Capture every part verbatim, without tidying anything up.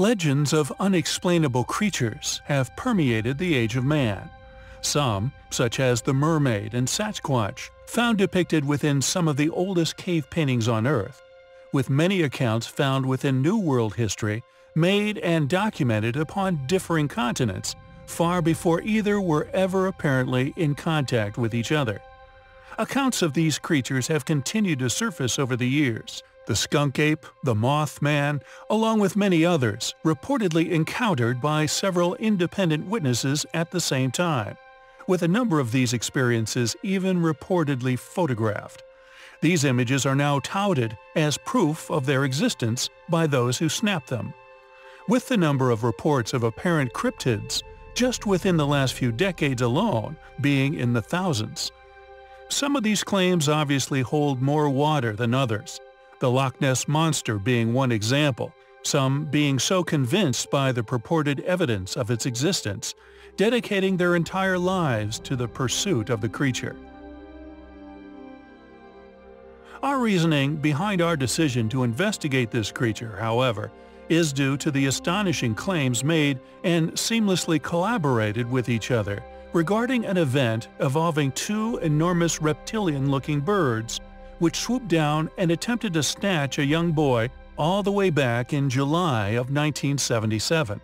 Legends of unexplainable creatures have permeated the age of man. Some, such as the mermaid and Sasquatch, found depicted within some of the oldest cave paintings on Earth, with many accounts found within New World history, made and documented upon differing continents, far before either were ever apparently in contact with each other. Accounts of these creatures have continued to surface over the years. The skunk ape, the Mothman, along with many others, reportedly encountered by several independent witnesses at the same time, with a number of these experiences even reportedly photographed. These images are now touted as proof of their existence by those who snapped them. With the number of reports of apparent cryptids, just within the last few decades alone, being in the thousands. Some of these claims obviously hold more water than others, the Loch Ness Monster being one example, some being so convinced by the purported evidence of its existence, dedicating their entire lives to the pursuit of the creature. Our reasoning behind our decision to investigate this creature, however, is due to the astonishing claims made and seamlessly collaborated with each other regarding an event involving two enormous reptilian-looking birds which swooped down and attempted to snatch a young boy all the way back in July of nineteen seventy-seven.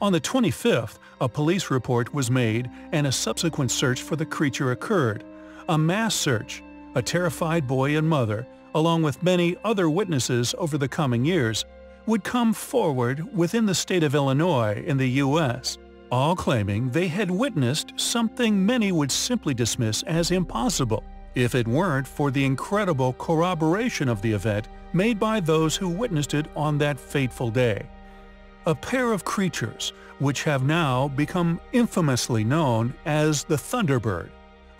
On the twenty-fifth, a police report was made and a subsequent search for the creature occurred, a mass search, a terrified boy and mother, along with many other witnesses over the coming years, would come forward within the state of Illinois in the U S, all claiming they had witnessed something many would simply dismiss as impossible, if it weren't for the incredible corroboration of the event made by those who witnessed it on that fateful day. A pair of creatures which have now become infamously known as the Thunderbird,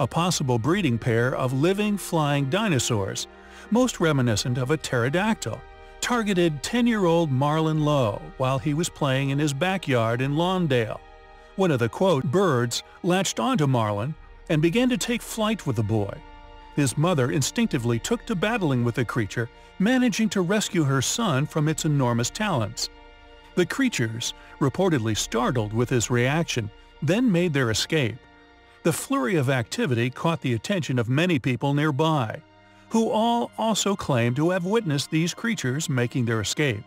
a possible breeding pair of living flying dinosaurs, most reminiscent of a pterodactyl, targeted ten-year-old Marlon Lowe while he was playing in his backyard in Lawndale. One of the quote birds latched onto Marlon and began to take flight with the boy. His mother instinctively took to battling with the creature, managing to rescue her son from its enormous talons. The creatures, reportedly startled with this reaction, then made their escape. The flurry of activity caught the attention of many people nearby, who all also claimed to have witnessed these creatures making their escape.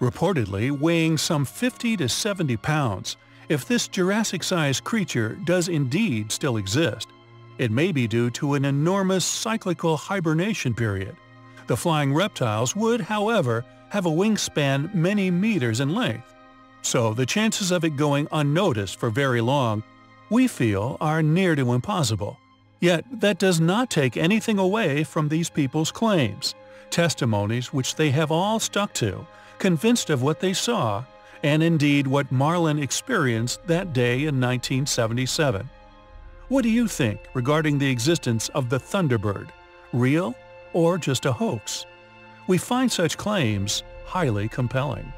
Reportedly weighing some fifty to seventy pounds, if this Jurassic-sized creature does indeed still exist, it may be due to an enormous cyclical hibernation period. The flying reptiles would, however, have a wingspan many meters in length, so the chances of it going unnoticed for very long, we feel, are near to impossible. Yet that does not take anything away from these people's claims, testimonies which they have all stuck to, convinced of what they saw, and indeed what Marlon experienced that day in nineteen seventy-seven. What do you think regarding the existence of the Thunderbird? Real or just a hoax? We find such claims highly compelling.